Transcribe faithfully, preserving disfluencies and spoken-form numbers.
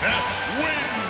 This wins.